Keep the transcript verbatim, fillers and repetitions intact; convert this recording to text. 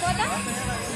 Kota?